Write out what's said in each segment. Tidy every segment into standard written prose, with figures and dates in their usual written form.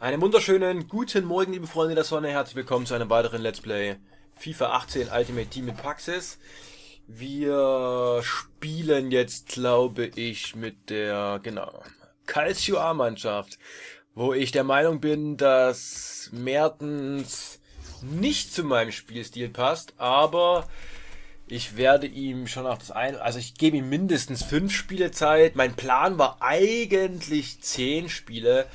Einen wunderschönen guten Morgen, liebe Freunde der Sonne. Herzlich willkommen zu einem weiteren Let's Play FIFA 18 Ultimate Team mit Paxis. Wir spielen jetzt, glaube ich, mit der, genau, Calcio A Mannschaft, wo ich der Meinung bin, dass Mertens nicht zu meinem Spielstil passt, aber ich werde ihm schon auch das ein, also ich gebe ihm mindestens 5 Spiele Zeit. Mein Plan war eigentlich 10 Spiele.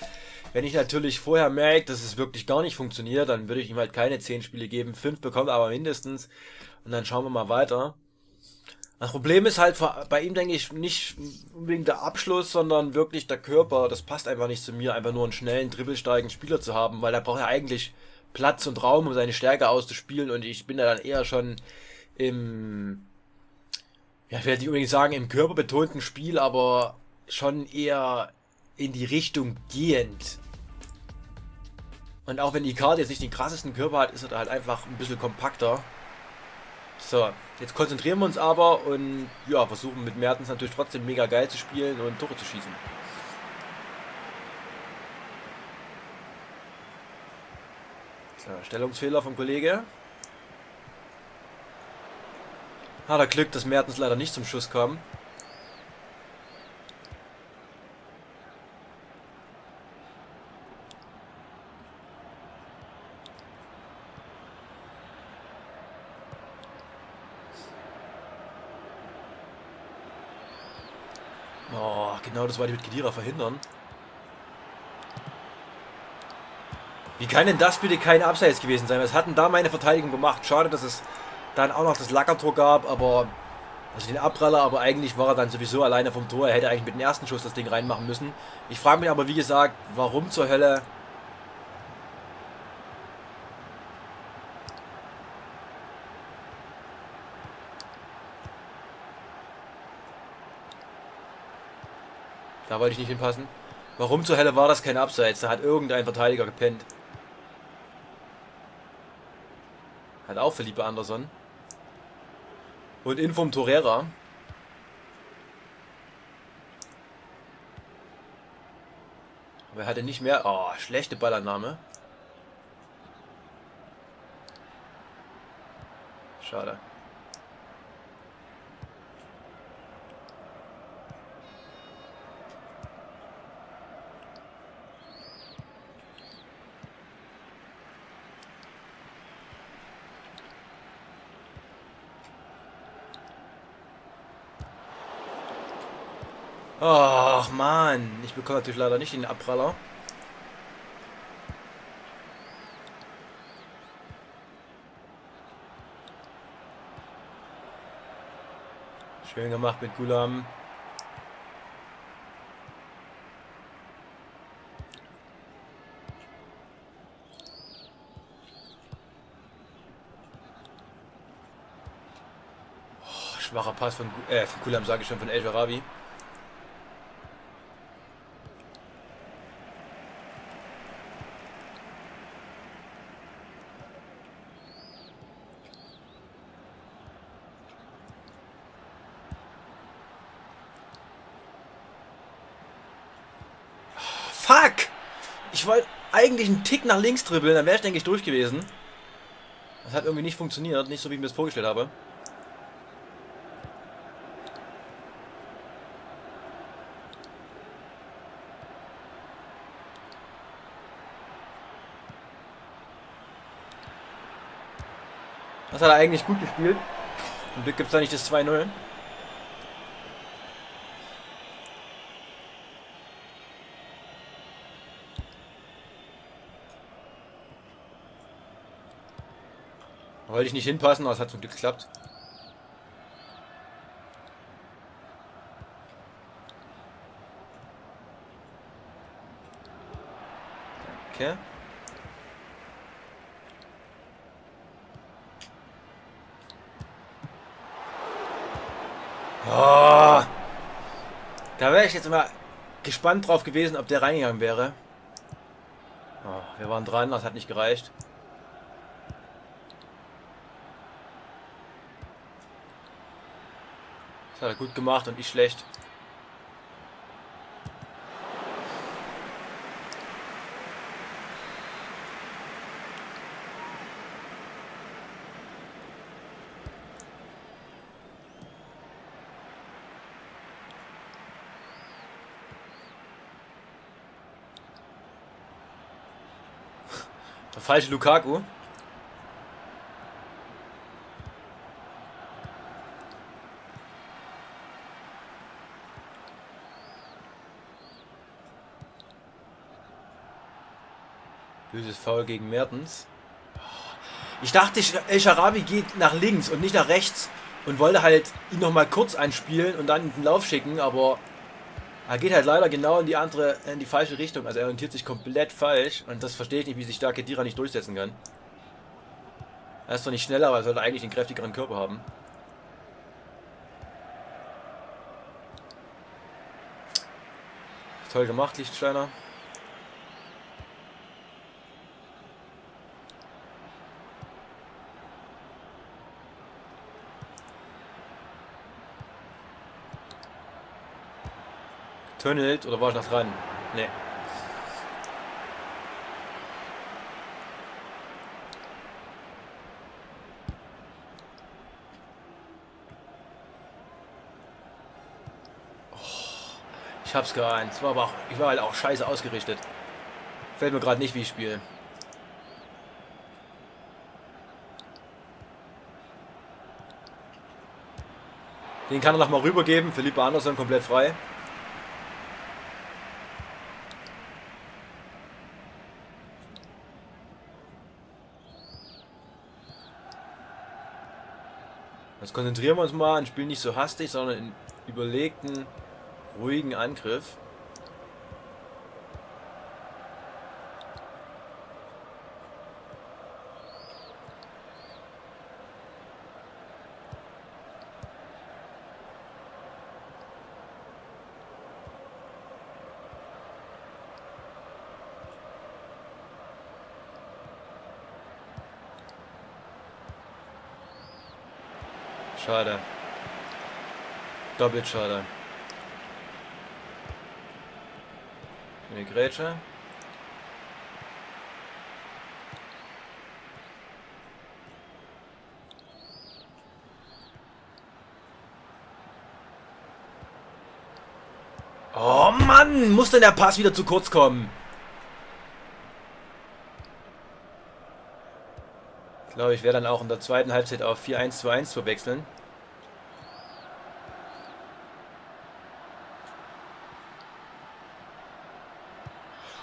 Wenn ich natürlich vorher merke, dass es wirklich gar nicht funktioniert, dann würde ich ihm halt keine 10 Spiele geben. 5 bekommt aber mindestens. Und dann schauen wir mal weiter. Das Problem ist halt bei ihm, denke ich, nicht unbedingt der Abschluss, sondern wirklich der Körper. Das passt einfach nicht zu mir, einfach nur einen schnellen, dribbelstarken Spieler zu haben, weil da braucht er eigentlich Platz und Raum, um seine Stärke auszuspielen. Und ich bin da dann eher schon im, ja, ich werde nicht unbedingt sagen, im körperbetonten Spiel, aber schon eher in die Richtung gehend. Und auch wenn Icardi jetzt nicht den krassesten Körper hat, ist er da halt einfach ein bisschen kompakter. So, jetzt konzentrieren wir uns aber und ja, versuchen mit Mertens natürlich trotzdem mega geil zu spielen und Tore zu schießen. So, Stellungsfehler vom Kollege. Hat er Glück, dass Mertens leider nicht zum Schuss kam. Oh, genau das wollte ich mit Khedira verhindern. Wie kann denn das bitte kein Abseits gewesen sein? Was hat denn da meine Verteidigung gemacht? Schade, dass es dann auch noch das Lackertor gab, aber also den Abpraller, aber eigentlich war er dann sowieso alleine vom Tor. Er hätte eigentlich mit dem ersten Schuss das Ding reinmachen müssen. Ich frage mich aber, wie gesagt, warum zur Hölle. Da wollte ich nicht hinpassen. Warum zur Hölle war das kein Abseits? Da hat irgendein Verteidiger gepennt. Hat auch Felipe Anderson. Und in vom Torreira. Aber er hatte nicht mehr. Oh, schlechte Ballannahme. Schade. Ach man, ich bekomme natürlich leider nicht den Abpraller. Schön gemacht mit Ghoulam. Oh, schwacher Pass von Ghoulam, sage ich schon, von El-Jarabi. Fuck! Ich wollte eigentlich einen Tick nach links dribbeln, dann wäre ich, denke ich, durch gewesen. Das hat irgendwie nicht funktioniert, nicht so, wie ich mir das vorgestellt habe. Das hat er eigentlich gut gespielt. Zum Glück gibt es da nicht das 2-0. Wollte ich nicht hinpassen, aber es hat zum Glück geklappt. Danke. Oh, da wäre ich jetzt mal gespannt drauf gewesen, ob der reingegangen wäre. Oh, wir waren dran, das hat nicht gereicht. Das hat er gut gemacht und ich schlecht. Der falsche Lukaku. Böses Foul gegen Mertens. Ich dachte, El Shaarawy geht nach links und nicht nach rechts und wollte halt ihn nochmal kurz einspielen und dann in den Lauf schicken, aber er geht halt leider genau in die andere, in die falsche Richtung. Also er orientiert sich komplett falsch und das verstehe ich nicht, wie sich da Khedira nicht durchsetzen kann. Er ist zwar nicht schneller, aber er sollte eigentlich einen kräftigeren Körper haben. Toll gemacht, Lichtsteiner. Oder war ich noch dran? Nee. Oh, ich hab's geahnt. Ich war halt auch scheiße ausgerichtet. Fällt mir gerade nicht, wie ich spiele. Den kann er nochmal rübergeben. Felipe Anderson komplett frei. Jetzt konzentrieren wir uns mal und spielen nicht so hastig, sondern in überlegten, ruhigen Angriff. Schade. Doppelt schade. Eine Grätsche. Oh Mann! Muss denn der Pass wieder zu kurz kommen? Ich glaube, ich werde dann auch in der zweiten Halbzeit auf 4-1-2-1 zu wechseln.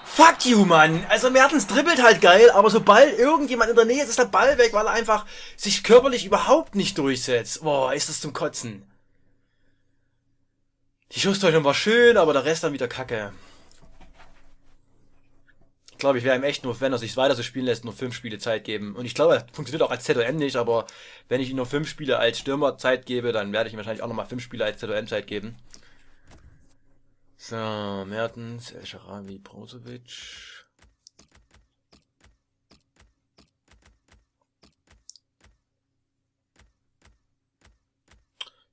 Fuck you, Mann! Also Mertens dribbelt halt geil, aber sobald irgendjemand in der Nähe ist, ist der Ball weg, weil er einfach sich körperlich überhaupt nicht durchsetzt. Boah, ist das zum Kotzen. Die Schussdeutung war schön, aber der Rest dann wieder Kacke. Ich glaube, ich wäre ihm echt nur, wenn er sich weiter so spielen lässt, nur 5 Spiele Zeit geben. Und ich glaube, er funktioniert auch als ZOM nicht, aber wenn ich ihm nur 5 Spiele als Stürmer Zeit gebe, dann werde ich ihm wahrscheinlich auch nochmal 5 Spiele als ZOM Zeit geben. So, Mertens, El Shaarawy, Prosovic.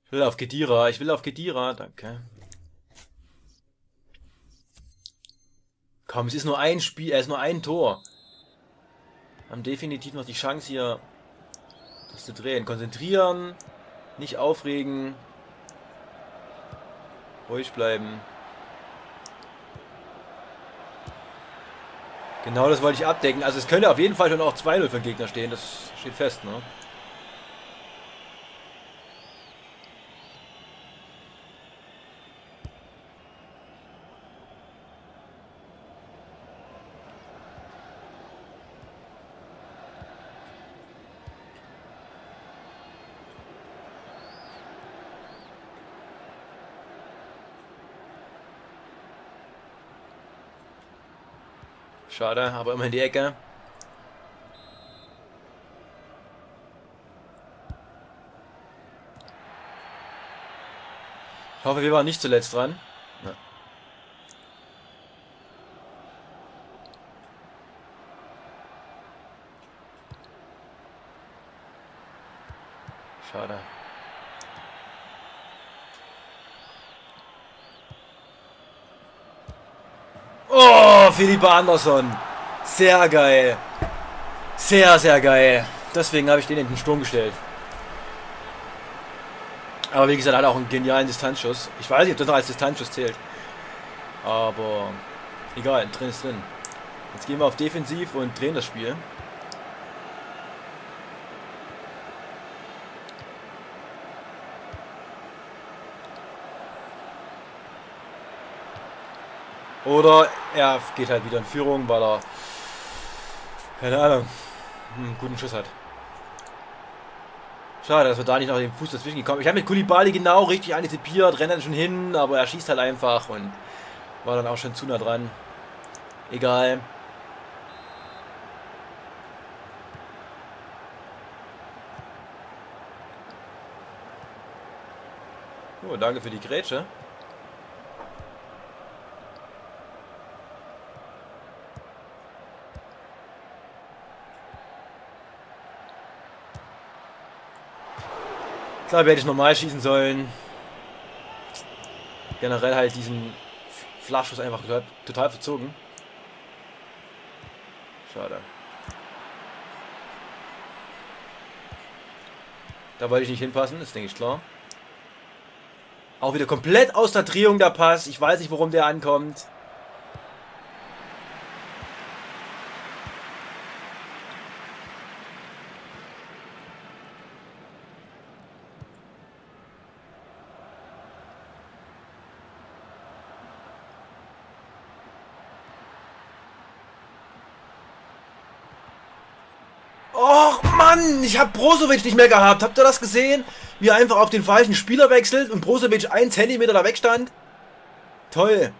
Ich will auf Khedira, danke. Komm, es ist nur ein Spiel, es ist nur ein Tor. Wir haben definitiv noch die Chance hier, das zu drehen. Konzentrieren, nicht aufregen, ruhig bleiben. Genau, das wollte ich abdecken. Also es könnte auf jeden Fall schon auch 2-0 für den Gegner stehen. Das steht fest, ne? Schade, aber immer in die Ecke. Ich hoffe, wir waren nicht zuletzt dran. Ja. Schade. Felipe Anderson. Sehr geil. Sehr, sehr geil. Deswegen habe ich den in den Sturm gestellt. Aber wie gesagt, hat auch einen genialen Distanzschuss. Ich weiß nicht, ob das noch als Distanzschuss zählt. Aber egal, drin ist drin. Jetzt gehen wir auf defensiv und drehen das Spiel. Oder er geht halt wieder in Führung, weil er, keine Ahnung, einen guten Schuss hat. Schade, dass wir da nicht nach dem Fuß dazwischen gekommen. Ich habe mit Koulibaly genau richtig antizipiert, rennt dann schon hin, aber er schießt halt einfach und war dann auch schon zu nah dran. Egal. Oh, danke für die Grätsche. Klar, hätte ich normal schießen sollen. Generell halt diesen Flachschuss einfach total verzogen. Schade. Da wollte ich nicht hinpassen, das denke ich klar. Auch wieder komplett aus der Drehung der Pass. Ich weiß nicht, warum der ankommt. Och Mann, ich habe Brozović nicht mehr gehabt. Habt ihr das gesehen? Wie er einfach auf den falschen Spieler wechselt und Brozović 1 cm da wegstand. Toll.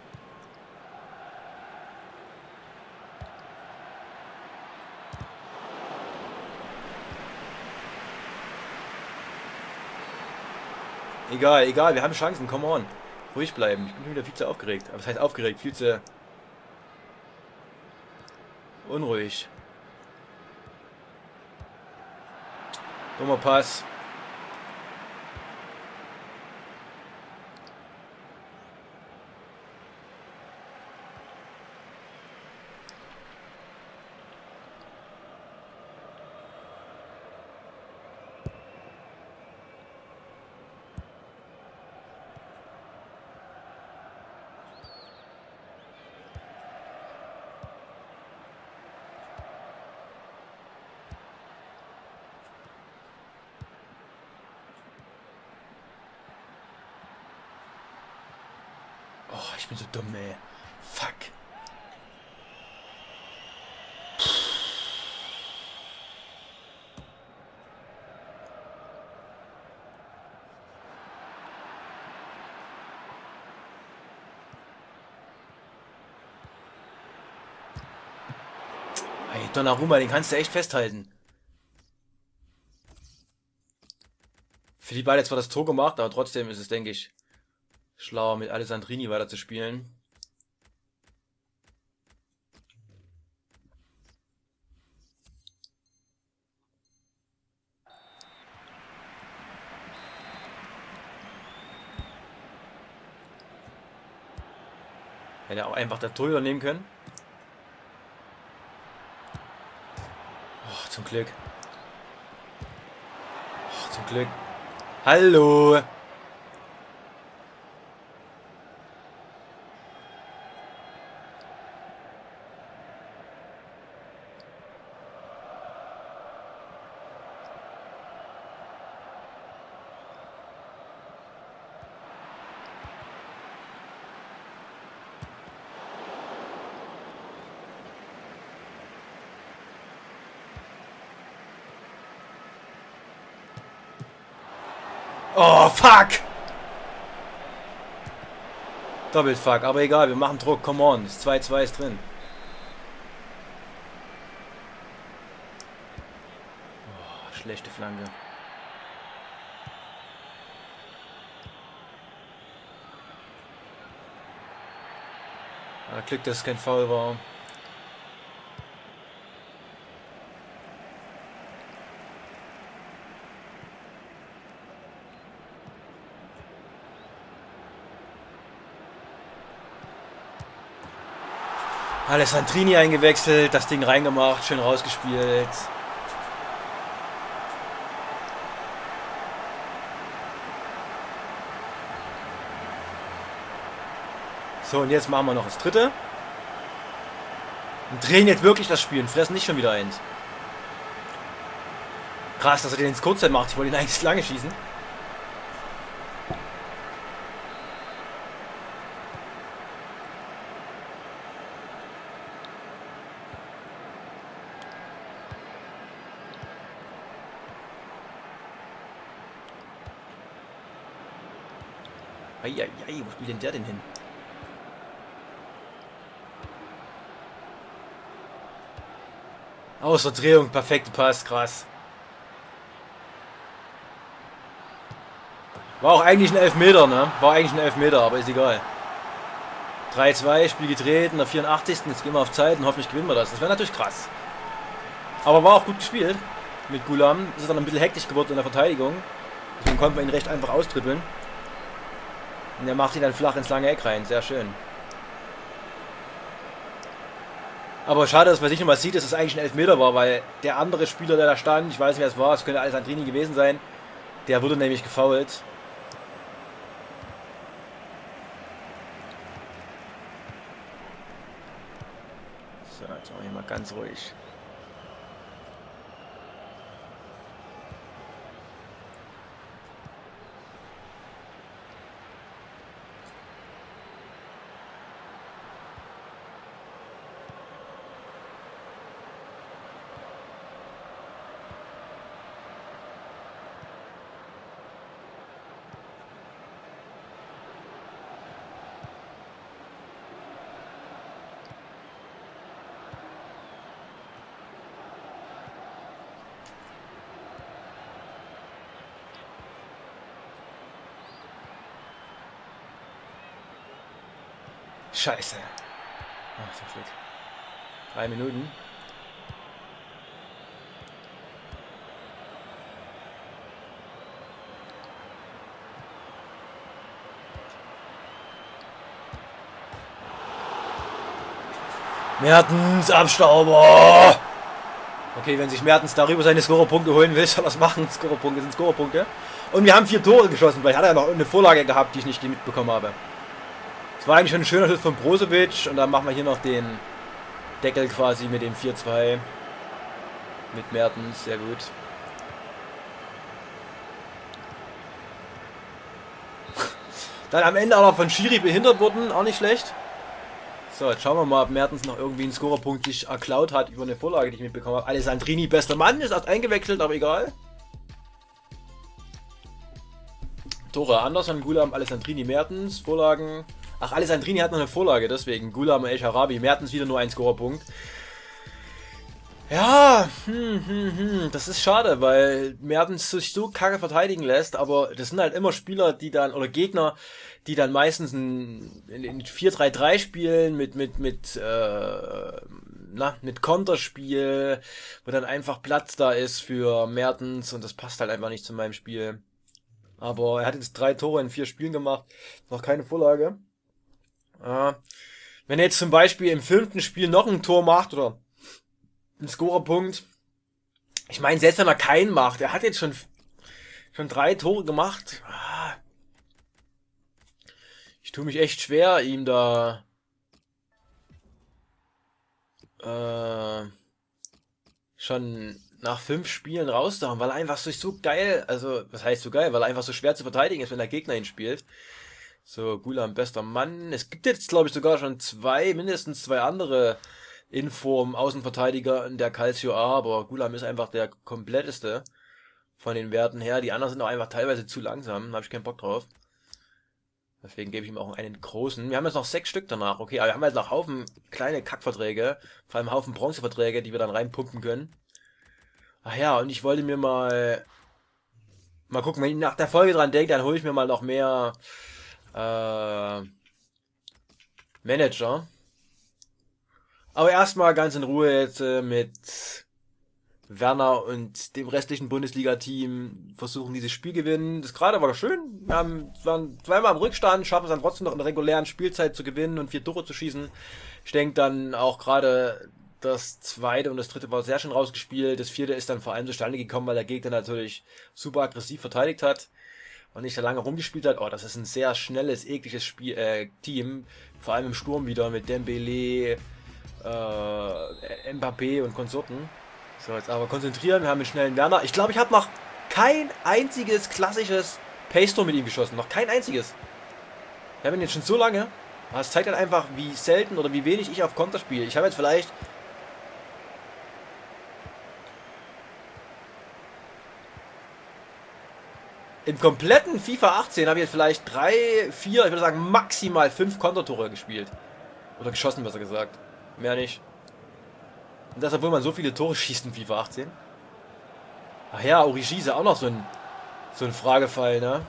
Egal, egal, wir haben Chancen, come on. Ruhig bleiben, ich bin schon wieder viel zu aufgeregt. Aber was heißt aufgeregt? Viel zu unruhig. Dummer Pass. Oh, ich bin so dumm, ey. Fuck. Hey, Donnarumma, den kannst du echt festhalten. Felipe hat jetzt zwar das Tor gemacht, aber trotzdem ist es, denke ich, schlauer, mit Alessandrini weiter zu spielen. Hätte er auch einfach das Tor übernehmen können. Oh, zum Glück. Oh, zum Glück. Hallo. Oh, fuck! Doppelfuck, aber egal, wir machen Druck, come on, das 2-2 ist drin. Oh, schlechte Flanke. Ah, Glück, dass es kein Foul war. Alessandrini eingewechselt, das Ding reingemacht, schön rausgespielt. So, und jetzt machen wir noch das dritte. Und drehen jetzt wirklich das Spiel und fressen nicht schon wieder eins. Krass, dass er den ins Kurzzeit macht. Ich wollte ihn eigentlich lange schießen. Eieiei, wo spielt denn der denn hin? Aus der Drehung, perfekte Pass, krass. War auch eigentlich ein Elfmeter, ne? War eigentlich ein Elfmeter, aber ist egal. 3-2, Spiel gedreht, in der 84. Jetzt gehen wir auf Zeit und hoffentlich gewinnen wir das. Das wäre natürlich krass. Aber war auch gut gespielt mit Ghoulam. Es ist dann ein bisschen hektisch geworden in der Verteidigung. Deswegen konnten wir ihn recht einfach austrippeln. Und er macht ihn dann flach ins lange Eck rein. Sehr schön. Aber schade, dass man sich nochmal sieht, dass es eigentlich ein Elfmeter war, weil der andere Spieler, der da stand, ich weiß nicht, wer es war, es könnte Alessandrini gewesen sein, der wurde nämlich gefoult. So, jetzt machen wir mal ganz ruhig. Scheiße. Ach, zum Glück. 3 Minuten. Mertens, Abstauber! Okay, wenn sich Mertens darüber seine Scorerpunkte holen will, soll er das machen. Scorerpunkte sind Scorerpunkte. Und wir haben 4 Tore geschossen. Vielleicht hat er noch eine Vorlage gehabt, die ich nicht mitbekommen habe. Es war eigentlich schon ein schöner Schuss von Prosovic und dann machen wir hier noch den Deckel quasi mit dem 4-2 mit Mertens, sehr gut. Dann am Ende auch noch von Schiri behindert wurden, auch nicht schlecht. So, jetzt schauen wir mal, ob Mertens noch irgendwie einen Scorerpunkt sich erklaut hat über eine Vorlage, die ich mitbekommen habe. Alessandrini, bester Mann, ist erst eingewechselt, aber egal. Tore Anderson, Ghoulam, Alessandrini, Mertens, Vorlagen... Ach, Alessandrini hat noch eine Vorlage, deswegen. Ghoulam, El-Jarabi, Mertens wieder nur ein Scorerpunkt. Ja, das ist schade, weil Mertens sich so kacke verteidigen lässt, aber das sind halt immer Spieler, die dann, oder Gegner, die dann meistens in 4-3-3 spielen, mit Konterspiel, wo dann einfach Platz da ist für Mertens und das passt halt einfach nicht zu meinem Spiel. Aber er hat jetzt 3 Tore in 4 Spielen gemacht, noch keine Vorlage. Wenn er jetzt zum Beispiel im 5. Spiel noch ein Tor macht oder einen Scorerpunkt, ich meine, selbst wenn er keinen macht, er hat jetzt schon 3 Tore gemacht. Ich tue mich echt schwer, ihm da schon nach 5 Spielen rauszuhauen, weil er einfach so geil, also was heißt so geil, weil er einfach so schwer zu verteidigen ist, wenn der Gegner ihn spielt. So, Ghoulam, bester Mann. Es gibt jetzt, glaube ich, sogar schon mindestens zwei andere Außenverteidiger in der Calcio A, aber Ghoulam ist einfach der kompletteste von den Werten her. Die anderen sind auch einfach teilweise zu langsam, da habe ich keinen Bock drauf. Deswegen gebe ich ihm auch einen großen. Wir haben jetzt noch 6 Stück danach, okay, aber wir haben jetzt noch Haufen kleine Kackverträge, vor allem Haufen Bronzeverträge, die wir dann reinpumpen können. Ach ja, und ich wollte mir mal gucken, wenn ich nach der Folge dran denke, dann hole ich mir mal noch mehr Manager. Aber erstmal ganz in Ruhe jetzt mit Werner und dem restlichen Bundesliga-Team versuchen, dieses Spiel gewinnen. Das gerade war schön. Wir waren zweimal im Rückstand, schaffen es dann trotzdem noch in der regulären Spielzeit zu gewinnen und 4 Tore zu schießen. Ich denke dann auch gerade... Das 2. und das 3. war sehr schön rausgespielt. Das 4. ist dann vor allem zustande gekommen, weil der Gegner natürlich super aggressiv verteidigt hat und nicht so lange rumgespielt hat. Oh, das ist ein sehr schnelles, ekliges Team. Vor allem im Sturm wieder mit Dembélé, Mbappé und Konsorten. So, jetzt aber konzentrieren. Wir haben einen schnellen Werner. Ich glaube, ich habe noch kein einziges klassisches Pace-Tor mit ihm geschossen. Noch kein einziges. Wir haben ihn jetzt schon so lange. Aber es zeigt halt einfach, wie selten oder wie wenig ich auf Konter spiele. Ich habe jetzt vielleicht... Im kompletten FIFA 18 habe ich jetzt vielleicht 3, 4, ich würde sagen maximal 5 Kontertore gespielt. Oder geschossen, besser gesagt. Mehr nicht. Und das, obwohl man so viele Tore schießt in FIFA 18. Ach ja, Origi ist ja auch noch so ein Fragefall, ne?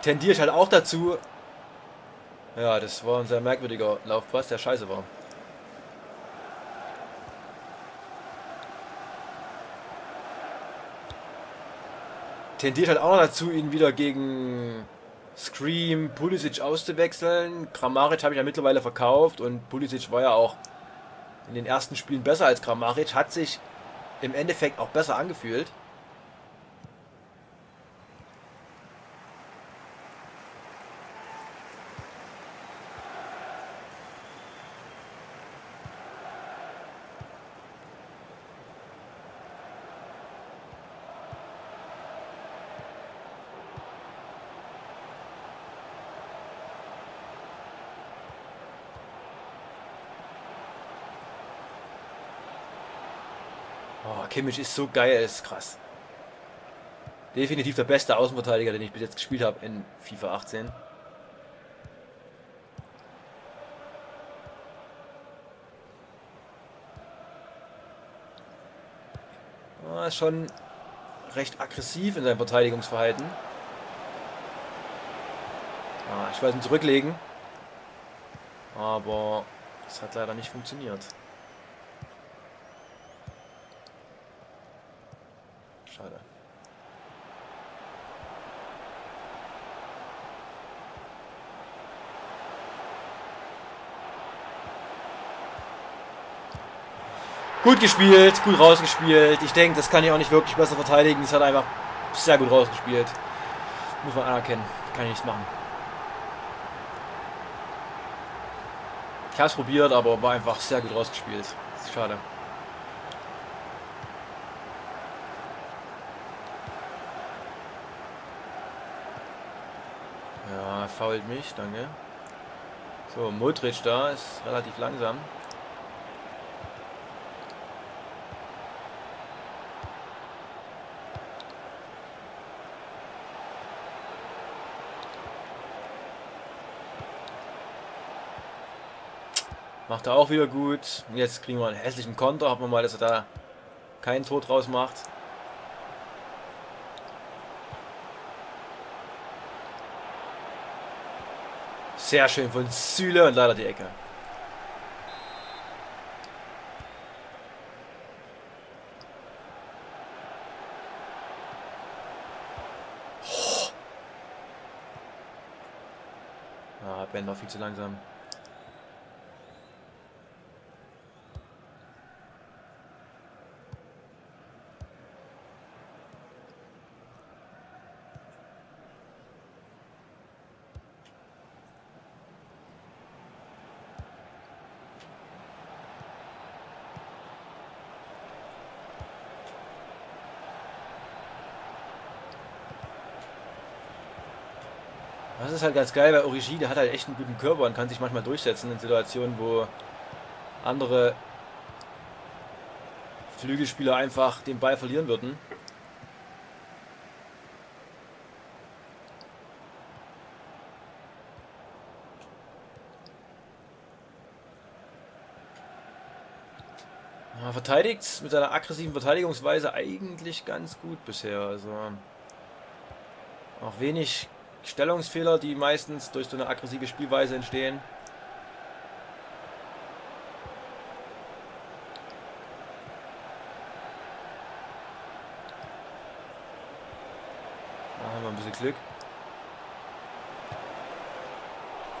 Tendiere ich halt auch dazu. Ja, das war ein sehr merkwürdiger Laufpass, der scheiße war. Tendiere ich halt auch noch dazu, ihn wieder gegen Scream Pulisic auszuwechseln. Kramaric habe ich ja mittlerweile verkauft und Pulisic war ja auch in den ersten Spielen besser als Kramaric. Hat sich im Endeffekt auch besser angefühlt. Oh, Kimmich ist so geil, ist krass. Definitiv der beste Außenverteidiger, den ich bis jetzt gespielt habe in FIFA 18. Oh, ist schon recht aggressiv in seinem Verteidigungsverhalten. Oh, ich wollte ihn zurücklegen. Aber das hat leider nicht funktioniert. Schade. Gut gespielt, gut rausgespielt. Ich denke, das kann ich auch nicht wirklich besser verteidigen. Es hat einfach sehr gut rausgespielt. Muss man anerkennen. Kann ich nichts machen. Ich habe es probiert, aber war einfach sehr gut rausgespielt. Schade. Ja, fault mich, danke. So, Modrić da, ist relativ langsam. Macht er auch wieder gut. Und jetzt kriegen wir einen hässlichen Konter. Hoffen wir mal, dass er da keinen Tor draus macht. Sehr schön von Süle und leider die Ecke. Oh. Ah, Ben war viel zu langsam. Das ist halt ganz geil, weil Origi, der hat halt echt einen guten Körper und kann sich manchmal durchsetzen in Situationen, wo andere Flügelspieler einfach den Ball verlieren würden. Ja, verteidigt mit seiner aggressiven Verteidigungsweise eigentlich ganz gut bisher. Also auch wenig Stellungsfehler, die meistens durch so eine aggressive Spielweise entstehen. Da haben wir ein bisschen Glück.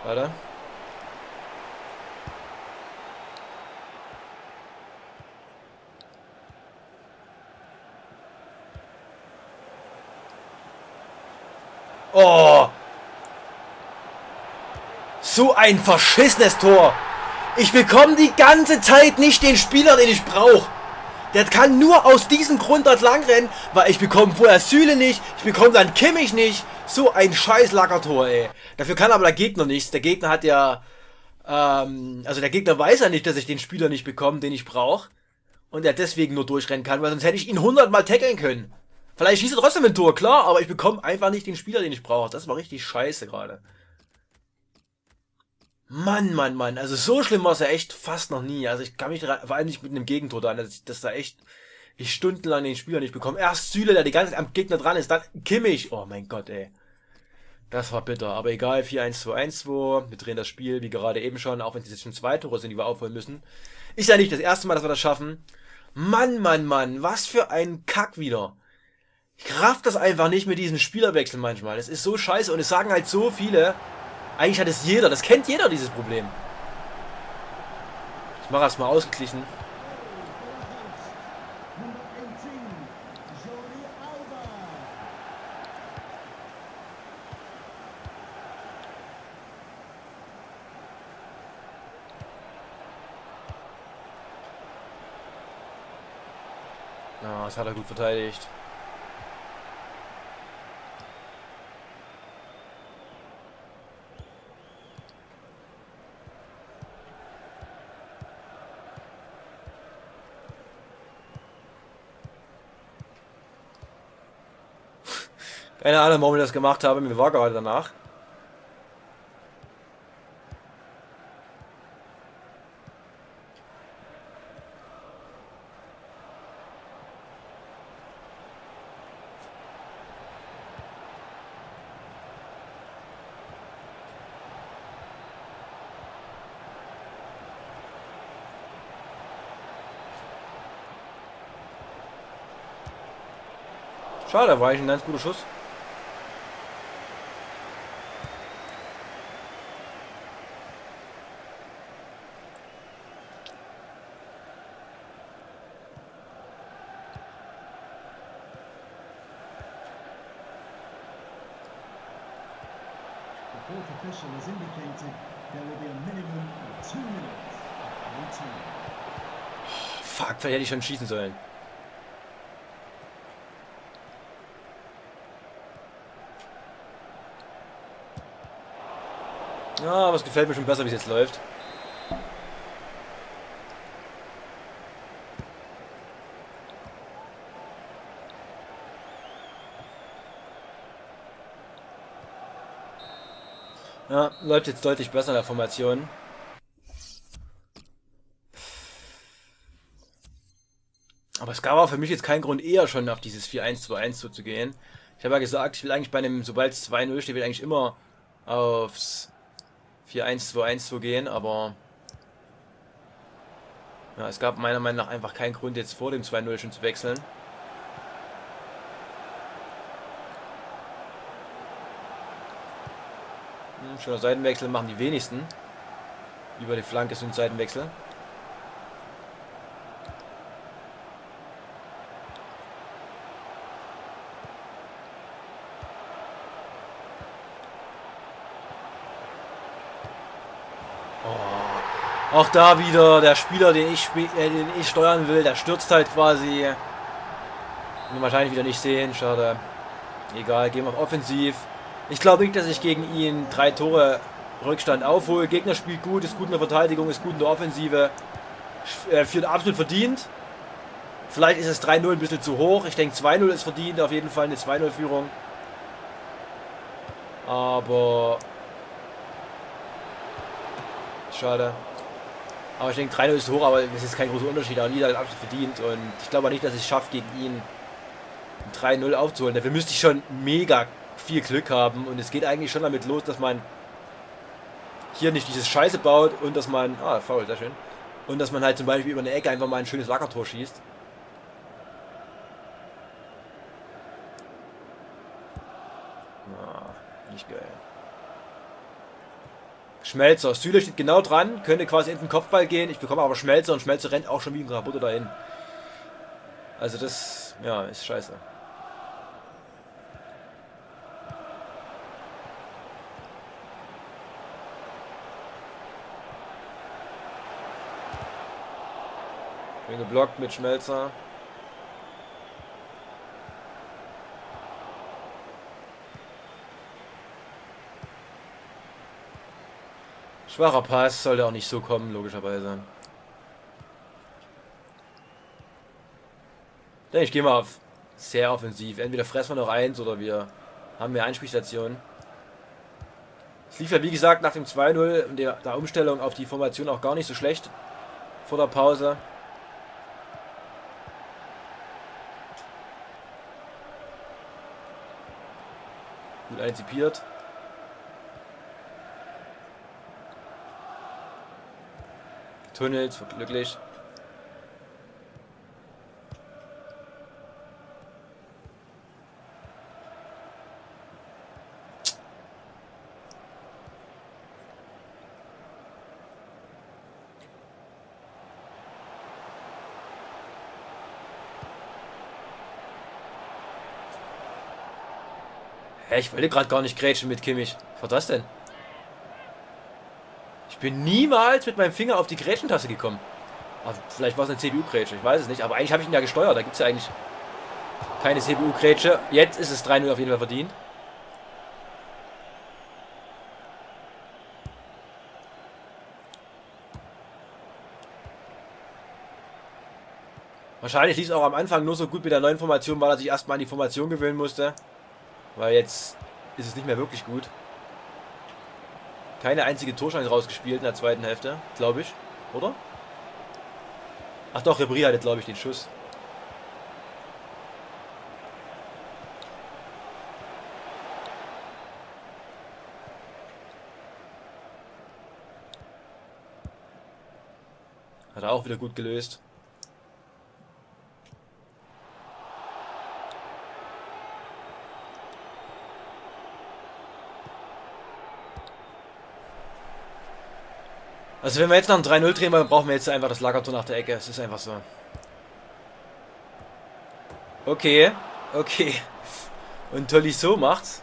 Weiter. Oh! So ein verschissenes Tor! Ich bekomme die ganze Zeit nicht den Spieler, den ich brauche. Der kann nur aus diesem Grund dort lang rennen, weil ich bekomme vorher Süle nicht, ich bekomme dann Kimmich nicht. So ein scheiß Lackertor, ey. Dafür kann aber der Gegner nichts. Der Gegner hat ja... also der Gegner weiß ja nicht, dass ich den Spieler nicht bekomme, den ich brauche. Und er deswegen nur durchrennen kann, weil sonst hätte ich ihn 100-mal tackeln können. Vielleicht schießt er trotzdem ein Tor, klar, aber ich bekomme einfach nicht den Spieler, den ich brauche. Das war richtig scheiße gerade. Mann. Also so schlimm war es ja echt fast noch nie. Also ich kann mich vor allem nicht mit einem Gegentor da an, dass da echt ich stundenlang den Spieler nicht bekomme. Erst Süle, der die ganze Zeit am Gegner dran ist, dann Kimmich. Oh mein Gott, ey. Das war bitter. Aber egal, 4-1-2-1-2. Wir drehen das Spiel, wie gerade eben schon, auch wenn es jetzt schon 2 Tore sind, die wir aufholen müssen. Ist ja nicht das erste Mal, dass wir das schaffen. Mann. Was für ein Kack wieder. Ich raff das einfach nicht mit diesen Spielerwechseln manchmal. Das ist so scheiße und es sagen halt so viele... Eigentlich hat es jeder, das kennt jeder, dieses Problem. Ich mache erstmal ausgeglichen. Ja, das hat er gut verteidigt. Keine Ahnung, warum ich das gemacht habe. Mir war gerade danach. Schade, war ich ein ganz guter Schuss. Fuck, vielleicht hätte ich schon schießen sollen. Ja, aber es gefällt mir schon besser, wie es jetzt läuft. Ja, läuft jetzt deutlich besser in der Formation. Aber es gab auch für mich jetzt keinen Grund, eher schon auf dieses 4-1-2-1 zuzugehen. Ich habe ja gesagt, ich will eigentlich bei einem, sobald es 2-0 steht, will ich eigentlich immer aufs 4-1-2-1 zu gehen, aber ja, es gab meiner Meinung nach einfach keinen Grund, jetzt vor dem 2-0 schon zu wechseln. Schöner Seitenwechsel, machen die wenigsten. Über die Flanke sind Seitenwechsel. Oh. Auch da wieder der Spieler, den ich steuern will, der stürzt halt quasi. Und wahrscheinlich wieder nicht sehen, schade. Egal, gehen wir auf offensiv. Ich glaube nicht, dass ich gegen ihn 3 Tore Rückstand aufhole. Gegner spielt gut, ist gut in der Verteidigung, ist gut in der Offensive. Für absolut verdient. Vielleicht ist es 3-0 ein bisschen zu hoch. Ich denke 2-0 ist verdient, auf jeden Fall eine 2-0-Führung. Aber... schade. Aber ich denke 3-0 ist hoch, aber es ist kein großer Unterschied. Aber Nieder hat absolut verdient und ich glaube nicht, dass ich es schaffe, gegen ihn 3-0 aufzuholen. Dafür müsste ich schon mega viel Glück haben und es geht eigentlich schon damit los, dass man hier nicht dieses Scheiße baut und dass man, faul, sehr schön, und dass man halt zum Beispiel über eine Ecke einfach mal ein schönes Lackertor schießt. Nicht geil. Schmelzer, Süle steht genau dran, könnte quasi in den Kopfball gehen, ich bekomme aber Schmelzer und Schmelzer rennt auch schon wie ein Rabutter dahin. Also das, ja, ist scheiße. Bin geblockt mit Schmelzer. Schwacher Pass, sollte auch nicht so kommen, logischerweise. Denn ich gehe mal auf sehr offensiv. Entweder fressen wir noch eins oder wir haben mehr Einspielstationen. Es lief ja, wie gesagt, nach dem 2-0 und der Umstellung auf die Formation auch gar nicht so schlecht vor der Pause. Gut antizipiert. Tunnels, glücklich. Hä, ich wollte gerade gar nicht grätschen mit Kimmich. Was war das denn? Ich bin niemals mit meinem Finger auf die Grätschentaste gekommen. Aber vielleicht war es eine CPU-Grätsche, ich weiß es nicht. Aber eigentlich habe ich ihn ja gesteuert. Da gibt es ja eigentlich keine CPU-Grätsche. Jetzt ist es 3-0 auf jeden Fall verdient. Wahrscheinlich lief es auch am Anfang nur so gut mit der neuen Formation, weil er sich erstmal an die Formation gewöhnen musste. Weil jetzt ist es nicht mehr wirklich gut. Keine einzige Torschance rausgespielt in der zweiten Hälfte, glaube ich, oder? Ach doch, Rebri hatte, glaube ich, den Schuss. Hat er auch wieder gut gelöst. Also wenn wir jetzt nach einem 3-0 drehen, dann brauchen wir jetzt einfach das Lagertor nach der Ecke. Es ist einfach so. Okay, okay. Und Tolisso macht's.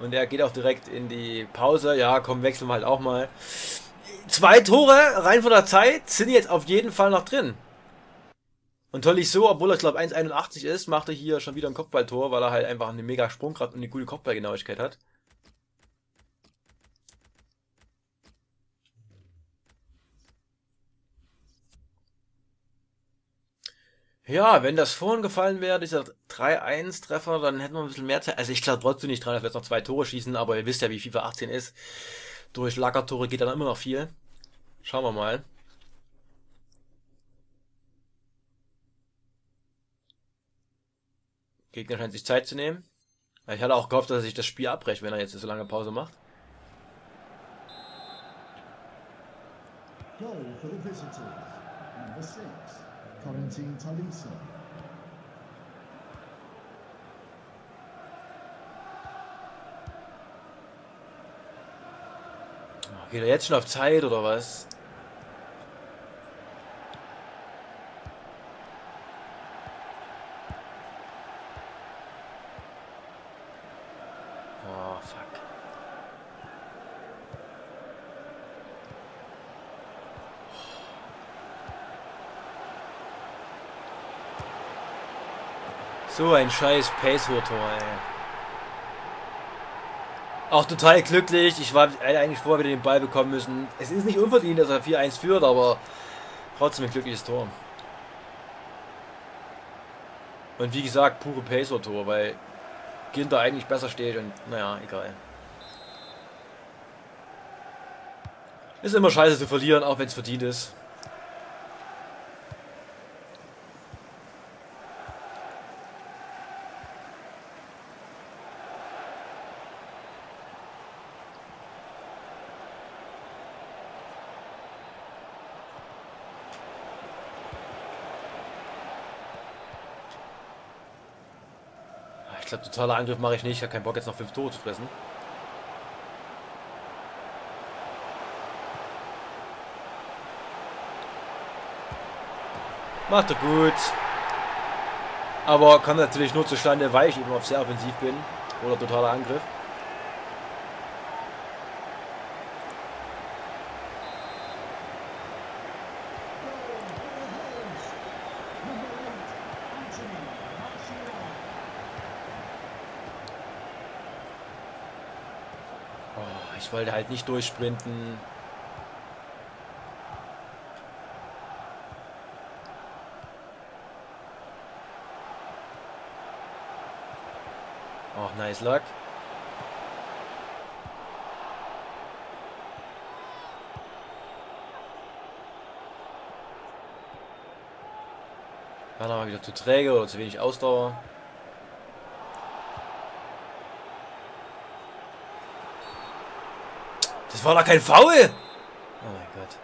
Und er geht auch direkt in die Pause. Ja, komm, wechseln wir halt auch mal. 2 Tore, rein von der Zeit, sind jetzt auf jeden Fall noch drin. Und Tolisso, obwohl er, ich glaube, 1,81 ist, macht er hier schon wieder ein Kopfballtor, weil er halt einfach eine mega Sprungkraft und eine gute Kopfballgenauigkeit hat. Ja, wenn das vorhin gefallen wäre, dieser 3-1-Treffer, dann hätten wir ein bisschen mehr Zeit. Also ich glaube trotzdem nicht dran, dass wir jetzt noch 2 Tore schießen, aber ihr wisst ja, wie FIFA 18 ist. Durch Lagertore geht dann immer noch viel. Schauen wir mal. Der Gegner scheint sich Zeit zu nehmen. Ich hatte auch gehofft, dass er sich das Spiel abbrecht, wenn er jetzt so lange Pause macht. Go for the visitors. Number 6. Tolisso. Geht er jetzt schon auf Zeit oder was? Oh, fuck. So ein scheiß Pace-Tor, ey. Auch total glücklich. Ich war eigentlich vorher wieder den Ball bekommen müssen. Es ist nicht unverdient, dass er 4-1 führt, aber trotzdem ein glückliches Tor. Und wie gesagt, pure Pace-Tor, weil Ginter eigentlich besser steht und naja, egal. Ist immer scheiße zu verlieren, auch wenn es verdient ist. Ich glaube, totaler Angriff mache ich nicht. Ich habe keinen Bock, jetzt noch 5 Tore zu fressen. Macht er gut. Aber kommt natürlich nur zustande, weil ich eben auf sehr offensiv bin. Oder totaler Angriff. Ich wollte halt nicht durchsprinten. Oh, nice luck. War aber wieder zu träge oder zu wenig Ausdauer. Das war doch kein Foul! Oh mein Gott.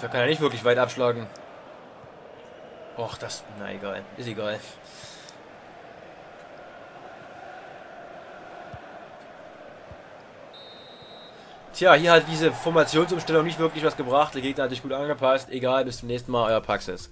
Da kann er nicht wirklich weit abschlagen. Och, das... Na egal. Ist egal. Tja, hier hat diese Formationsumstellung nicht wirklich was gebracht. Der Gegner hat sich gut angepasst. Egal, bis zum nächsten Mal, euer Paxis.